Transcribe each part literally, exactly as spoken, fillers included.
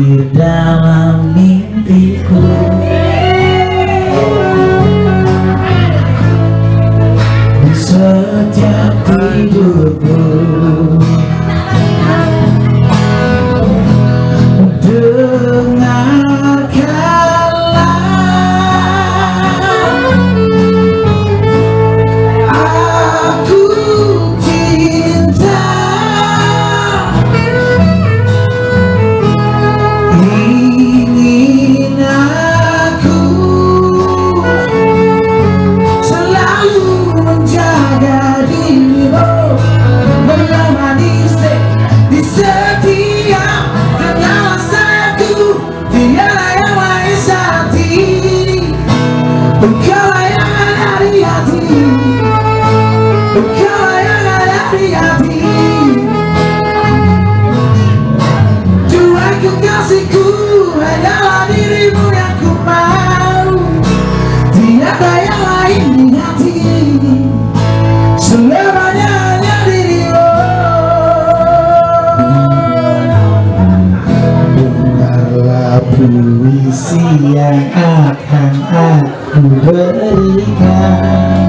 hadir dalam mimpiku. Di setiap tidurku puisi yang akan aku berikan,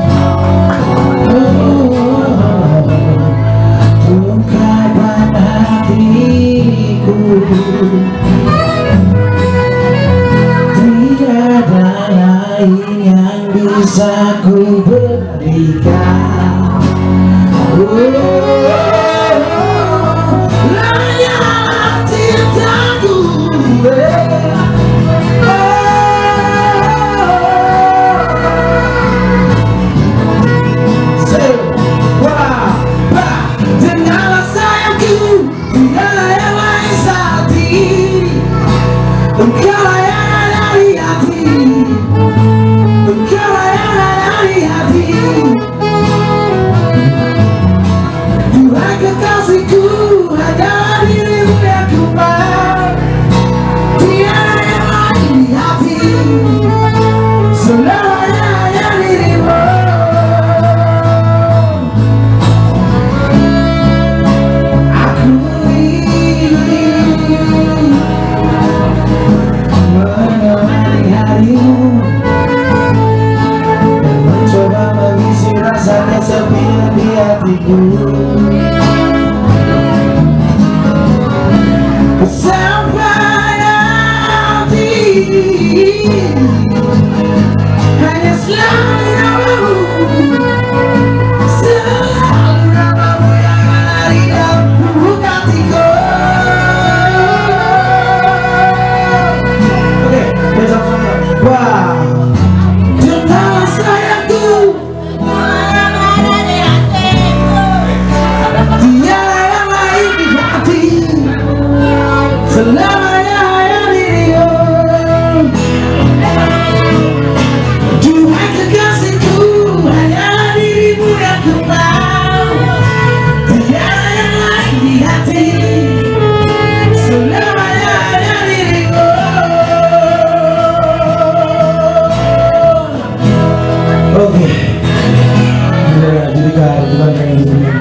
ungkapan hatiku tiada lain yang bisa ku berikan. Oh, sampai nanti hanya selalu namamu, selalu namamu yang menari dalam lubuk hatiku. Oke, besok sama. Wah, cintalah sayangku, selamanya hanya dirimu. Tuhan kekasihku, hanya dirimu yang ku mau, tiada yang lain di hati, selamanya hanya dirimu. Oke, jadi kalau Tuhan pengen disini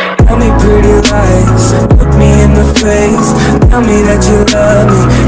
tell me pretty lies, look me in the face, tell me that you love me.